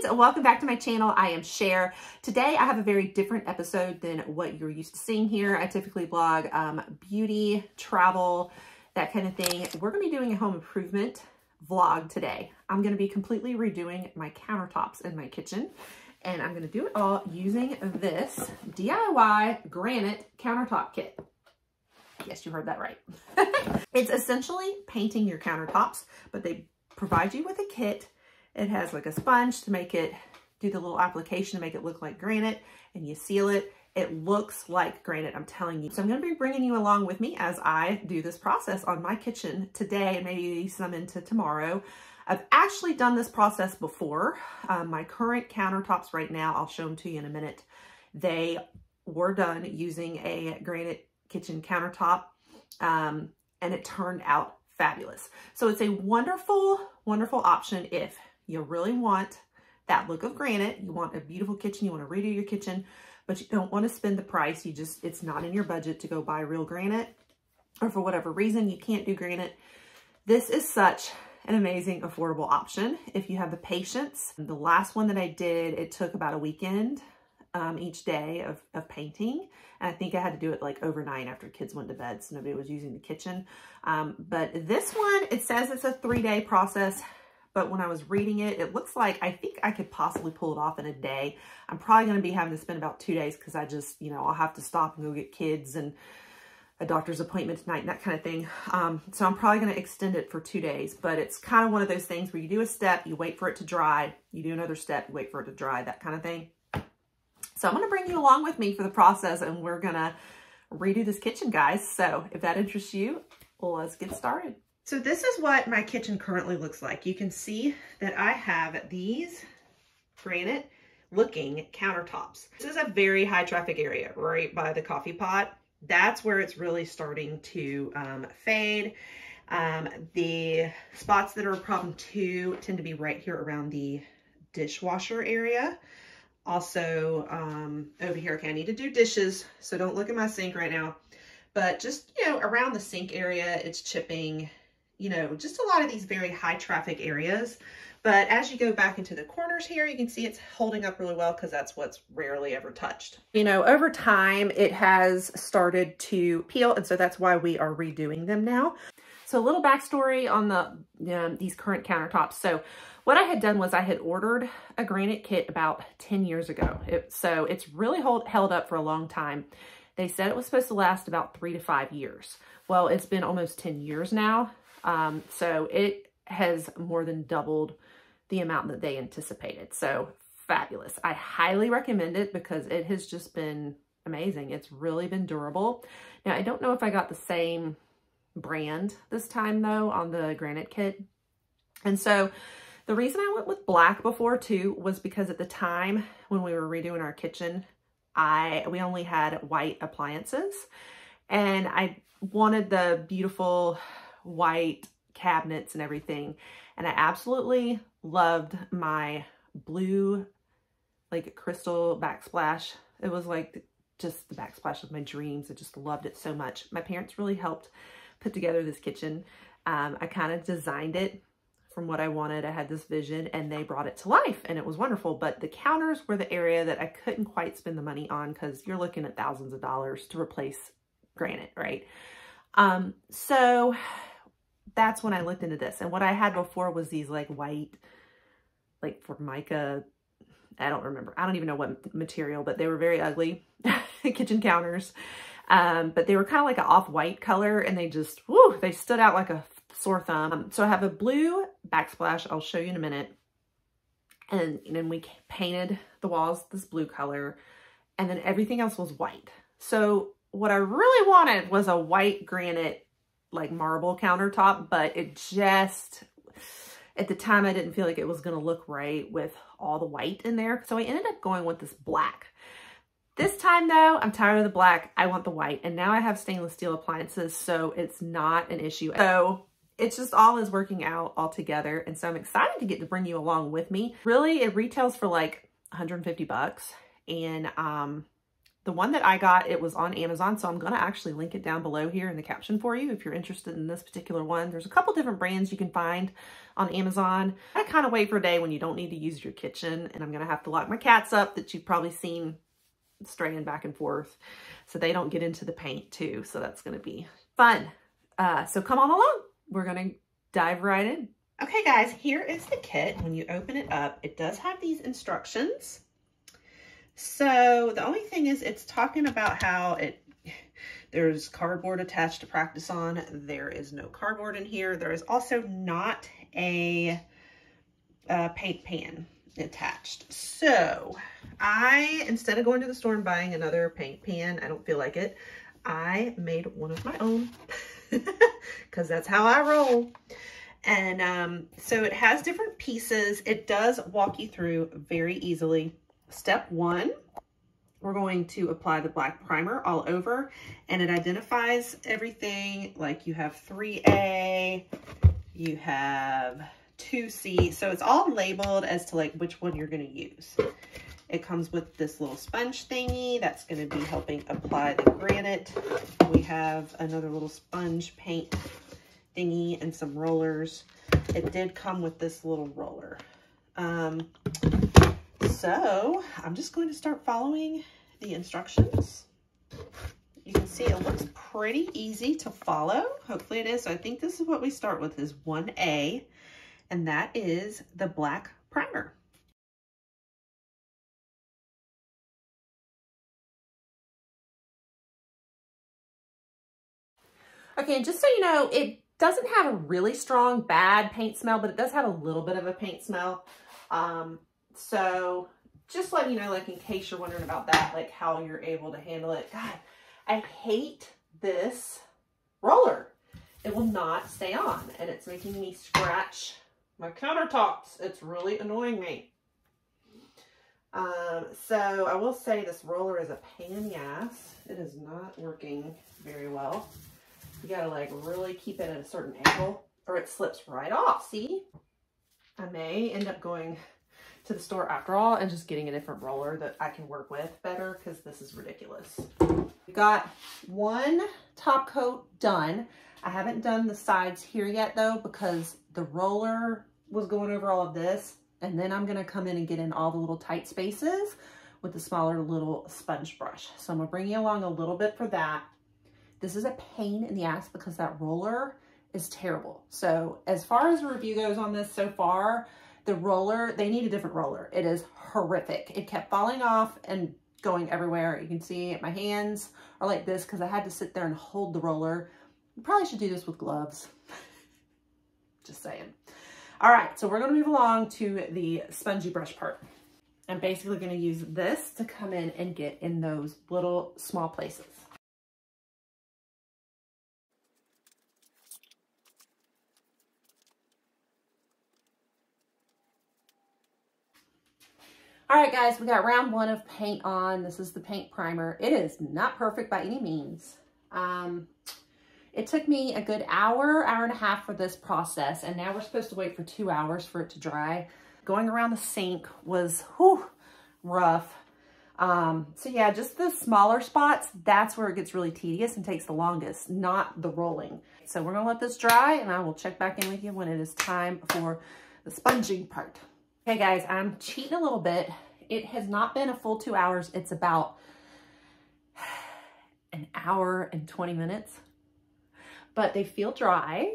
friends, welcome back to my channel. I am Cher. Today I have a very different episode than what you're used to seeing here. I typically blog beauty, travel, that kind of thing. We're going to be doing a home improvement vlog today. I'm going to be completely redoing my countertops in my kitchen, and I'm going to do it all using this DIY granite countertop kit. Yes, you heard that right. It's essentially painting your countertops, but they provide you with a kit. It has like a sponge to make it do the little application to make it look like granite, and you seal it. It looks like granite, I'm telling you. So I'm going to be bringing you along with me as I do this process on my kitchen today and maybe some into tomorrow. I've actually done this process before. My current countertops right now, I'll show them to you in a minute. They were done using a granite kitchen countertop, and it turned out fabulous. So it's a wonderful, wonderful option if you really want that look of granite. You want a beautiful kitchen. You want to redo your kitchen, but you don't want to spend the price. You just, it's not in your budget to go buy real granite, or for whatever reason, you can't do granite. This is such an amazing, affordable option if you have the patience. The last one that I did, it took about a weekend each day of painting. And I think I had to do it like overnight after kids went to bed, so nobody was using the kitchen. But this one, it says it's a 3-day process. But when I was reading it, it looks like I think I could possibly pull it off in a day. I'm probably going to be having to spend about 2 days because I just, you know, I'll have to stop and go get kids and a doctor's appointment tonight and that kind of thing. So I'm probably going to extend it for 2 days, but it's kind of one of those things where you do a step, you wait for it to dry, you do another step, you wait for it to dry, that kind of thing. So I'm going to bring you along with me for the process, and we're going to redo this kitchen, guys. So if that interests you, let's get started. So this is what my kitchen currently looks like. You can see that I have these granite looking countertops. This is a very high traffic area right by the coffee pot. That's where it's really starting to fade. The spots that are a problem too tend to be right here around the dishwasher area. Also over here, okay, I need to do dishes, so don't look at my sink right now. But just, you know, around the sink area, it's chipping. You know, just a lot of these very high traffic areas. But as you go back into the corners here, you can see it's holding up really well because that's what's rarely ever touched. You know, over time, it has started to peel, and so that's why we are redoing them now. So a little backstory on the these current countertops. So what I had done was I had ordered a granite kit about 10 years ago. So it's really held up for a long time. They said it was supposed to last about 3 to 5 years. Well, it's been almost 10 years now. So it has more than doubled the amount that they anticipated. So fabulous. I highly recommend it because it has just been amazing. It's really been durable. Now, I don't know if I got the same brand this time though on the granite kit. And so the reason I went with black before too was because at the time when we were redoing our kitchen, we only had white appliances, and I wanted the beautiful white cabinets and everything, and I absolutely loved my blue, like, crystal backsplash. It was like just the backsplash of my dreams. I just loved it so much. My parents really helped put together this kitchen. I kind of designed it from what I wanted. I had this vision, and they brought it to life, and it was wonderful. But the counters were the area that I couldn't quite spend the money on because you're looking at thousands of dollars to replace granite, right? So that's when I looked into this. And what I had before was these like white, like Formica, I don't remember. I don't even know what material, but they were very ugly kitchen counters. But they were kind of like an off-white color, and they just, whoo, they stood out like a sore thumb. So I have a blue backsplash. I'll show you in a minute. And then we painted the walls this blue color, and then everything else was white. So what I really wanted was a white granite, like marble countertop, but it just, at the time, I didn't feel like it was going to look right with all the white in there. So I ended up going with this black. This time though, I'm tired of the black. I want the white, and now I have stainless steel appliances, so it's not an issue. So it's just all is working out all together. And so I'm excited to get to bring you along with me. Really, it retails for like $150 bucks. And The one that I got, it was on Amazon, so I'm going to actually link it down below here in the caption for you if you're interested in this particular one. There's a couple different brands you can find on Amazon. I kind of wait for a day when you don't need to use your kitchen, and I'm going to have to lock my cats up that you've probably seen straying back and forth so they don't get into the paint too, so that's going to be fun. So come on along. We're going to dive right in. Okay guys, here is the kit. When you open it up, it does have these instructions. So the only thing is it's talking about how there's cardboard attached to practice on. There is no cardboard in here. There is also not a paint pan attached. So I, instead of going to the store and buying another paint pan, I don't feel like it, I made one of my own because that's how I roll. And so it has different pieces. It does walk you through very easily. Step one, we're going to apply the black primer all over, and it identifies everything. Like you have 3A, you have 2C. So it's all labeled as to like which one you're going to use. It comes with this little sponge thingy that's going to be helping apply the granite. We have another little sponge paint thingy and some rollers. It did come with this little roller. So I'm just going to start following the instructions. You can see it looks pretty easy to follow. Hopefully it is. So I think this is what we start with is 1A, and that is the black primer. Okay, and just so you know, it doesn't have a really strong bad paint smell, but it does have a little bit of a paint smell. So just letting you know, like in case you're wondering about that, like how you're able to handle it. God, I hate this roller. It will not stay on, and it's making me scratch my countertops. It's really annoying me. So I will say this roller is a pain in the ass. It is not working very well. You gotta like really keep it at a certain angle or it slips right off. See, I may end up going to the store after all and just getting a different roller that I can work with better, because this is ridiculous. We got one top coat done. I haven't done the sides here yet though, because the roller was going over all of this, and then I'm gonna come in and get in all the little tight spaces with the smaller little sponge brush. So I'm gonna bring you along a little bit for that. This is a pain in the ass because that roller is terrible. So as far as a review goes on this so far, the roller, they need a different roller. It is horrific. It kept falling off and going everywhere. You can see my hands are like this because I had to sit there and hold the roller. You probably should do this with gloves. Just saying. All right, so we're going to move along to the spongy brush part. I'm basically going to use this to come in and get in those little small places. All right, guys, we got round one of paint on. This is the paint primer. It is not perfect by any means. It took me a good hour, hour and a half for this process, and now we're supposed to wait for 2 hours for it to dry. Going around the sink was rough. So yeah, just the smaller spots, that's where it gets really tedious and takes the longest, not the rolling. So we're gonna let this dry, and I will check back in with you when it is time for the sponging part. Okay guys, I'm cheating a little bit. It has not been a full 2 hours. It's about an hour and 20 minutes, but they feel dry,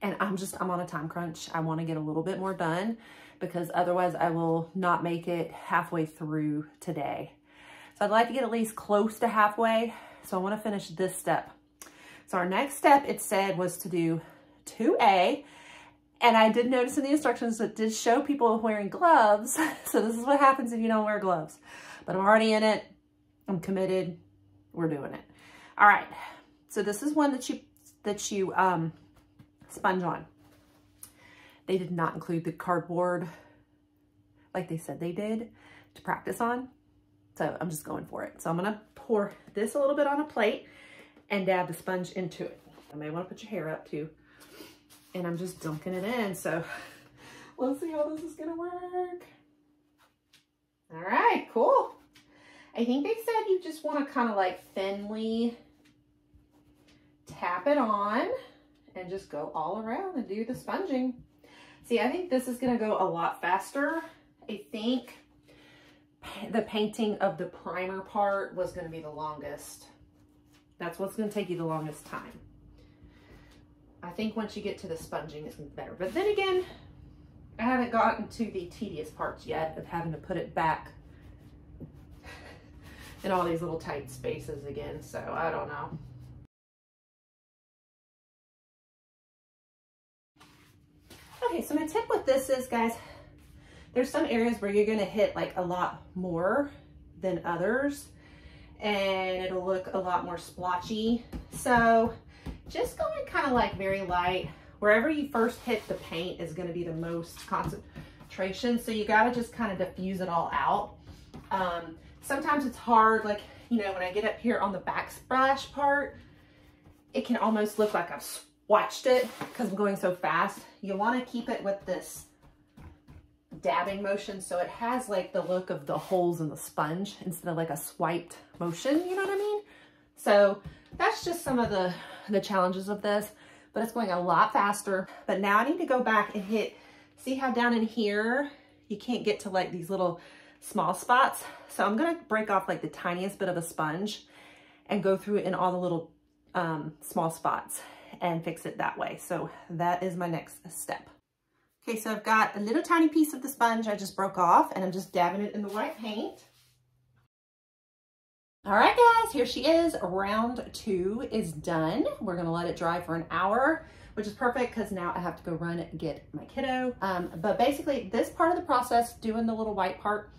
and I'm on a time crunch. I want to get a little bit more done because otherwise I will not make it halfway through today. So I'd like to get at least close to halfway. So I want to finish this step. So our next step, it said, was to do 2A. And I did notice in the instructions that did show people wearing gloves. So this is what happens if you don't wear gloves. But I'm already in it. I'm committed. We're doing it. All right. So this is one that you sponge on. They did not include the cardboard like they said they did to practice on. So I'm just going for it. So I'm going to pour this a little bit on a plate and dab the sponge into it. You may want to put your hair up too. And I'm just dunking it in. So let's see how this is going to work. All right, cool. I think they said you just want to kind of like thinly tap it on and just go all around and do the sponging. See, I think this is going to go a lot faster. I think the painting of the primer part was going to be the longest. That's what's going to take you the longest time. I think once you get to the sponging, it's better. But then again, I haven't gotten to the tedious parts yet of having to put it back in all these little tight spaces again, so I don't know. Okay, so my tip with this is, guys, there's some areas where you're gonna hit like a lot more than others, and it'll look a lot more splotchy. So just going kind of like very light. Wherever you first hit the paint is going to be the most concentration. So you got to just kind of diffuse it all out. Sometimes it's hard, like, you know, when I get up here on the backsplash part, it can almost look like I've swatched it because I'm going so fast. You want to keep it with this dabbing motion so it has like the look of the holes in the sponge instead of like a swiped motion, you know what I mean? So that's just some of the challenges of this, but it's going a lot faster. But now I need to go back and hit, see how down in here, you can't get to like these little small spots. So I'm gonna break off like the tiniest bit of a sponge and go through in all the little small spots and fix it that way. So that is my next step. Okay, so I've got a little tiny piece of the sponge I just broke off and I'm just dabbing it in the white paint. All right, guys, here she is. Round two is done. We're gonna let it dry for an hour, which is perfect because now I have to go run and get my kiddo. But basically this part of the process, doing the little white part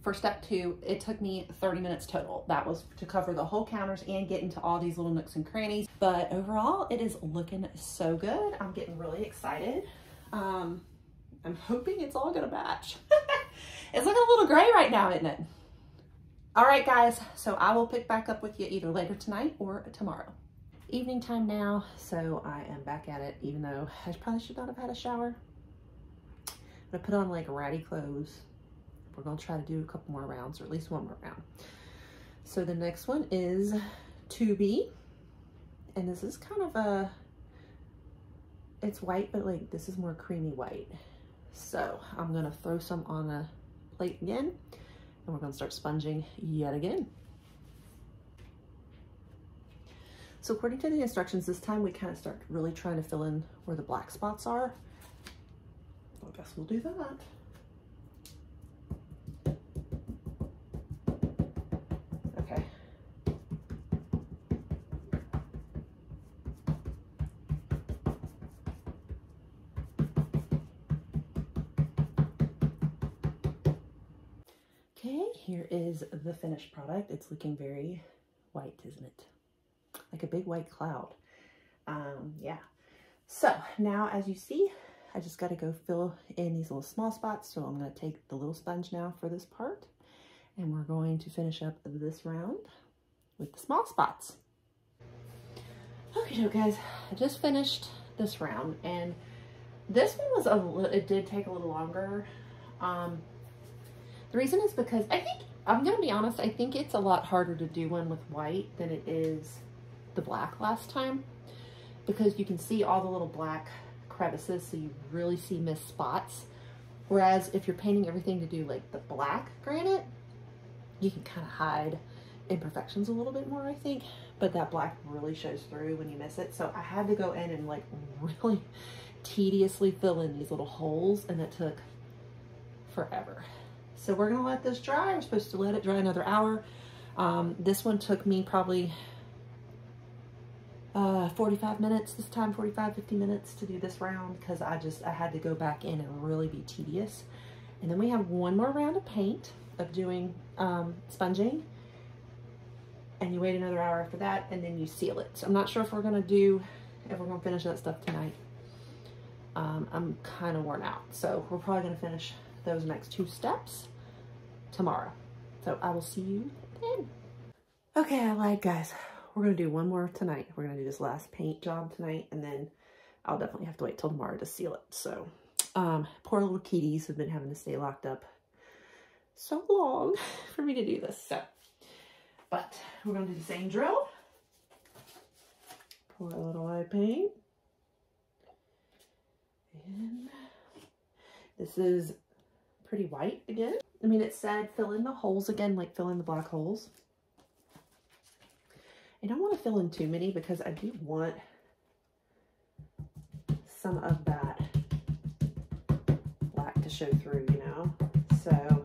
for step two, it took me 30 minutes total. That was to cover the whole counters and get into all these little nooks and crannies. But overall, it is looking so good. I'm getting really excited. I'm hoping it's all gonna match. It's looking a little gray right now, isn't it? All right, guys, so I will pick back up with you either later tonight or tomorrow. Evening time now, so I am back at it, even though I probably should not have had a shower. I'm gonna put on like ratty clothes. We're gonna try to do a couple more rounds, or at least one more round. So the next one is 2B, and this is kind of a, it's white, but like this is more creamy white. So I'm gonna throw some on a plate again. And we're gonna start sponging yet again. So according to the instructions this time, we kind of start really trying to fill in where the black spots are. Well, I guess we'll do that. Okay. Here is the finished product. It's looking very white, isn't it? Like a big white cloud. Yeah. So now, as you see, I just got to go fill in these little small spots. So I'm going to take the little sponge now for this part, and we're going to finish up this round with the small spots. Okay, so guys, I just finished this round, and this one was it did take a little longer. The reason is because I think, I'm going to be honest, I think it's a lot harder to do one with white than it is the black last time, because you can see all the little black crevices, so you really see missed spots. Whereas if you're painting everything to do like the black granite, you can kind of hide imperfections a little bit more, I think, but that black really shows through when you miss it. So I had to go in and like really tediously fill in these little holes, and it took forever. So we're gonna let this dry. We're supposed to let it dry another hour. This one took me probably 45 minutes this time, 45, 50 minutes to do this round, because I had to go back in and really be tedious. And then we have one more round of paint of doing sponging. And you wait another hour after that, and then you seal it. So I'm not sure if we're gonna finish that stuff tonight. I'm kind of worn out. So we're probably gonna finish those next two steps tomorrow. So I will see you then. Okay, I lied, guys. We're gonna do one more tonight. We're gonna do this last paint job tonight, and then I'll definitely have to wait till tomorrow to seal it. So poor little kitties have been having to stay locked up so long for me to do this. So, but we're going to do the same drill. Pour a little eye paint. And this is pretty white again. I mean, it said fill in the holes again, like fill in the black holes. I don't want to fill in too many because I do want some of that black to show through, you know? So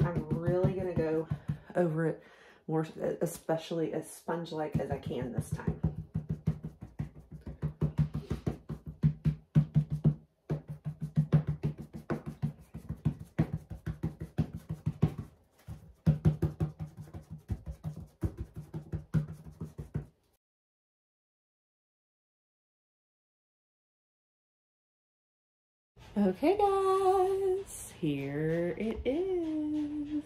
I'm really going to go over it more, especially as sponge-like as I can this time. Okay guys, here it is.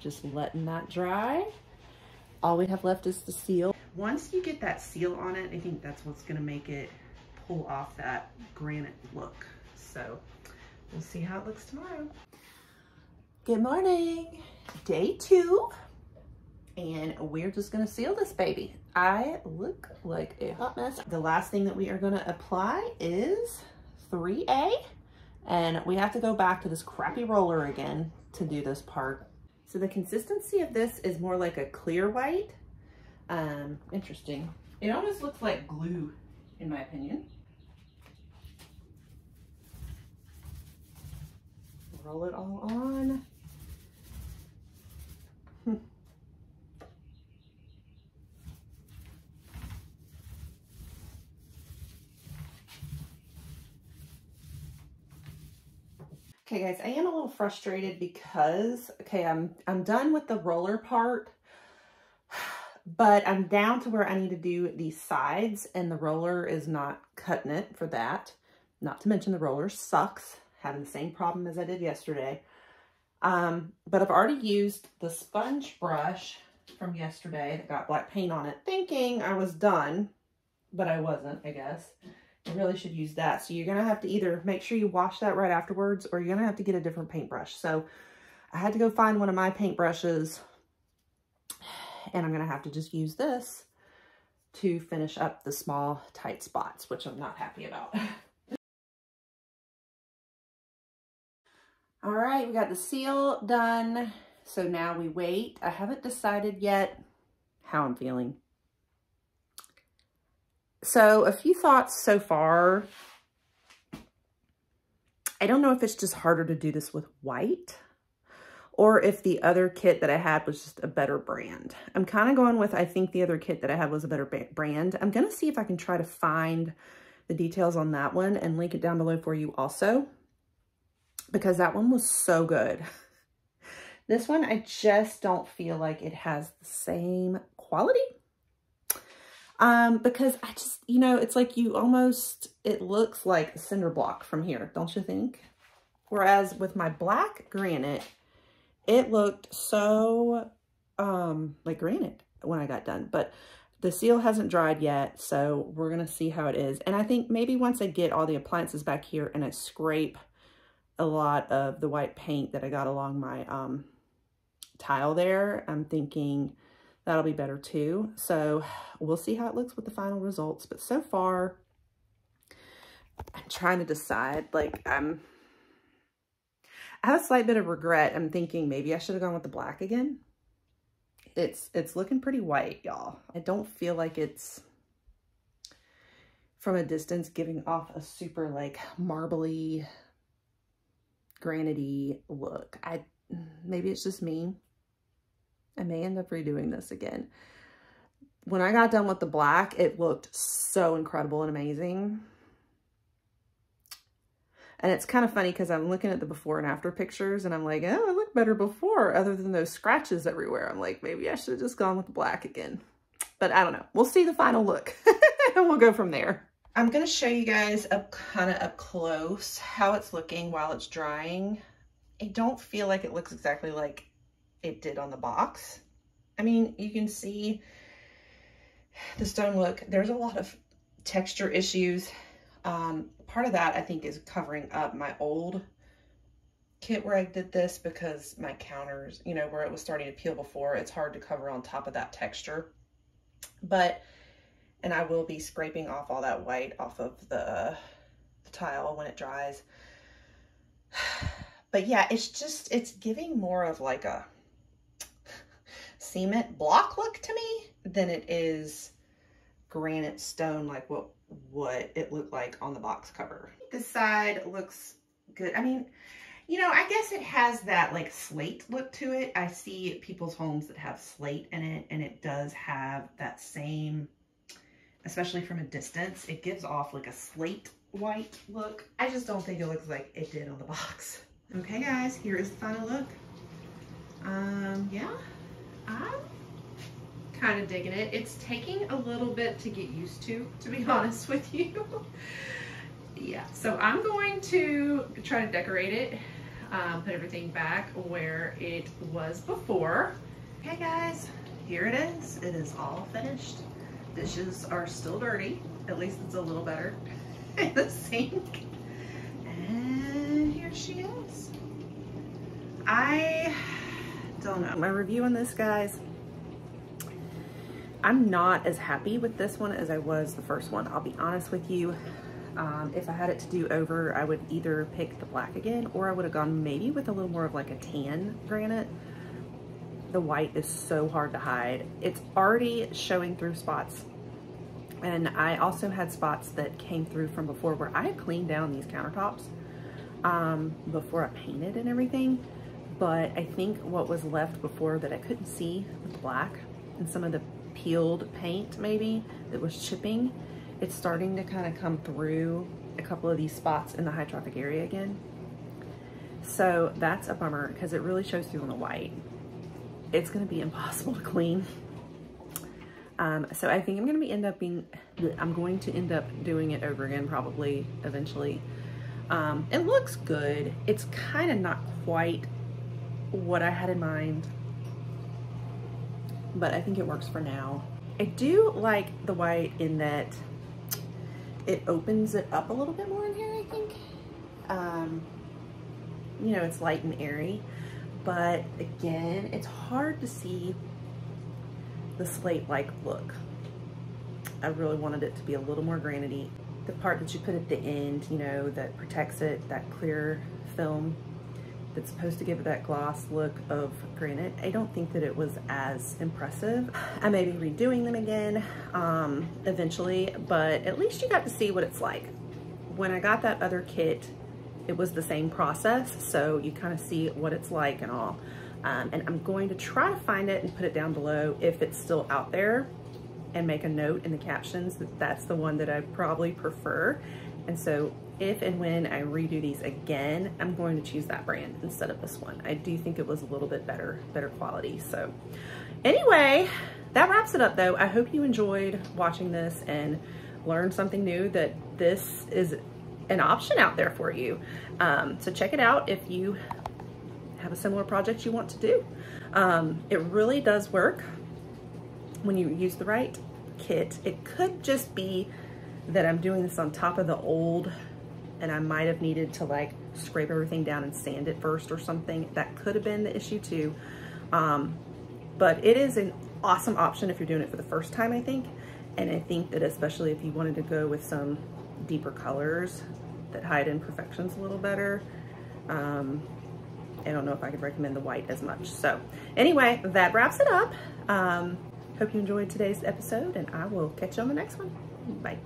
Just letting that dry. All we have left is the seal. Once you get that seal on it, I think that's what's gonna make it pull off that granite look. So we'll see how it looks tomorrow. Good morning, day 2. And we're just gonna seal this baby. I look like a hot mess. The last thing that we are gonna apply is 3A. And we have to go back to this crappy roller again to do this part. So the consistency of this is more like a clear white. Interesting. It almost looks like glue, in my opinion. Roll it all on. Okay guys, I am a little frustrated because, okay, I'm done with the roller part, but I'm down to where I need to do the sides and the roller is not cutting it for that. Not to mention the roller sucks, having the same problem as I did yesterday. But I've already used the sponge brush from yesterday that got black paint on it, thinking I was done, but I wasn't, I guess. I really should use that. So you're going to have to either make sure you wash that right afterwards or you're going to have to get a different paintbrush. So I had to go find one of my paintbrushes and I'm going to have to just use this to finish up the small tight spots, which I'm not happy about. All right, we got the seal done. So now we wait. I haven't decided yet how I'm feeling. So a few thoughts so far. I don't know if it's just harder to do this with white or if the other kit that I had was just a better brand. I'm kind of going with, I think the other kit that I had was a better brand. I'm going to see if I can try to find the details on that one and link it down below for you also, because that one was so good. This one, I just don't feel like it has the same quality. Because I just, you know, it's like you almost, it looks like a cinder block from here, don't you think? Whereas with my black granite, it looked so, like granite when I got done, but the seal hasn't dried yet. So we're going to see how it is. And I think maybe once I get all the appliances back here and I scrape a lot of the white paint that I got along my, tile there, I'm thinking that'll be better too. So we'll see how it looks with the final results. But so far, I'm trying to decide, like I have a slight bit of regret. I'm thinking maybe I should have gone with the black again. It's looking pretty white, y'all. I don't feel like it's from a distance giving off a super like marbly, granity look. Maybe it's just me. I may end up redoing this again. When I got done with the black, it looked so incredible and amazing. And it's kind of funny because I'm looking at the before and after pictures and I'm like, oh, I look better before other than those scratches everywhere. I'm like, maybe I should have just gone with the black again. But I don't know. We'll see the final look and we'll go from there. I'm going to show you guys up kind of up close how it's looking while it's drying. I don't feel like it looks exactly like it did on the box. I mean, you can see the stone look. There's a lot of texture issues. Part of that I think is covering up my old kit where I did this because my counters, you know, where it was starting to peel before, it's hard to cover on top of that texture. But, and I will be scraping off all that white off of the tile when it dries. But yeah, it's just, it's giving more of like a cement block look to me than it is granite stone, like what it looked like on the box cover. This side looks good. I mean, you know, I guess it has that like slate look to it. I see people's homes that have slate in it, and it does have that same, especially from a distance, it gives off like a slate white look. I just don't think it looks like it did on the box. Okay guys, here is the final look. Yeah, I'm kind of digging it. It's taking a little bit to get used to be honest with you. Yeah, so I'm going to try to decorate it, put everything back where it was before. Okay guys, here it is. It is all finished. Dishes are still dirty. At least it's a little better in the sink. And here she is. I don't know. My review on this, guys, I'm not as happy with this one as I was the first one. I'll be honest with you. If I had it to do over, I would either pick the black again, or I would have gone maybe with a little more of like a tan granite. The white is so hard to hide. It's already showing through spots. And I also had spots that came through from before where I had cleaned down these countertops before I painted and everything. But I think what was left before that I couldn't see with the black and some of the peeled paint maybe that was chipping, it's starting to kind of come through a couple of these spots in the high traffic area again. So that's a bummer because it really shows through on the white. It's gonna be impossible to clean. So I think I'm gonna be end up doing it over again probably eventually. It looks good. It's kind of not quite what I had in mind, but I think it works for now. I do like the white in that it opens it up a little bit more in here, I think. You know, it's light and airy, but again, it's hard to see the slate-like look. I really wanted it to be a little more granity. The part that you put at the end, you know, that protects it, that clear film that's supposed to give it that gloss look of granite, I don't think that it was as impressive. I may be redoing them again eventually, but at least you got to see what it's like. When I got that other kit, it was the same process, so you kind of see what it's like and all. And I'm going to try to find it and put it down below if it's still out there, and make a note in the captions that that's the one that I probably prefer. And so if and when I redo these again, I'm going to choose that brand instead of this one. I do think it was a little bit better quality. So anyway, that wraps it up though. I hope you enjoyed watching this and learned something new, that this is an option out there for you. So check it out if you have a similar project you want to do. It really does work when you use the right kit. It could just be that I'm doing this on top of the old, and I might have needed to like scrape everything down and sand it first or something. That could have been the issue too. But it is an awesome option if you're doing it for the first time, I think. And I think that especially if you wanted to go with some deeper colors that hide imperfections a little better. I don't know if I could recommend the white as much. So anyway, that wraps it up. Hope you enjoyed today's episode, and I will catch you on the next one. Bye.